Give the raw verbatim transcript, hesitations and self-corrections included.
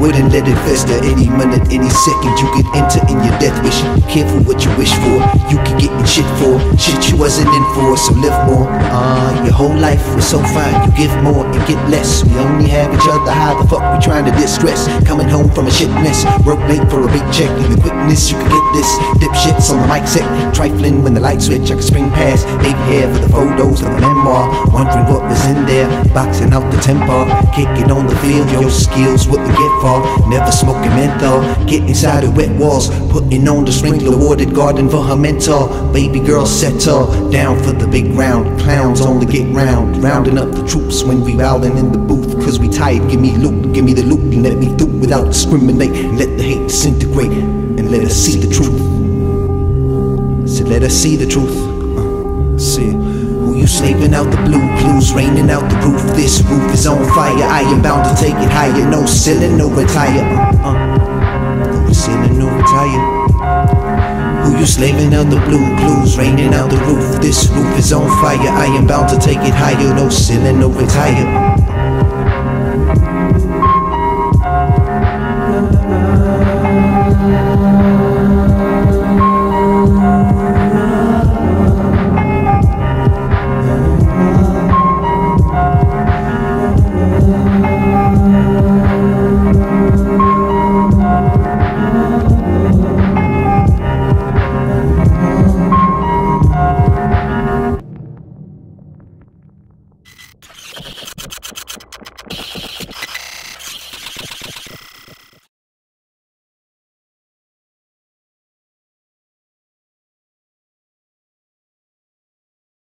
Wouldn't let it fester any minute, any second. You could enter in your death wish. Careful what you wish for. You could get in shit for shit you wasn't in for. So live more. Ah, uh, your whole life was so fine. You give more and get less. We only have each other. How the fuck we trying to distress? Coming home from a shit mess. Broke late for a big check. In the quickness, you could get this. Dipshits on the mic set. Trifling when the light switch. I could spring past. Big hair for the photos of the memoir. Wondering what was in there. Boxing out the temper. Kicking on the field. Your skills wouldn't get far. Never smoking menthol. Get inside the wet walls. Putting on the sprinkler watered garden for her mentor. Baby girl settle down for the big round. Clowns only get round. Rounding up the troops when we rowling in the booth. Cause we tired. Give me loot. Give me the loot. And let me do without discriminate. And let the hate disintegrate. And let us see the truth. So let us see the truth. Uh, see it. You slaving out the blue, blues raining out the roof. This roof is on fire, I am bound to take it higher. No ceiling, no retire. Uh, uh, no ceiling, no retire. Who you slaving out the blue, blues raining out the roof. This roof is on fire, I am bound to take it higher. No ceiling, no retire.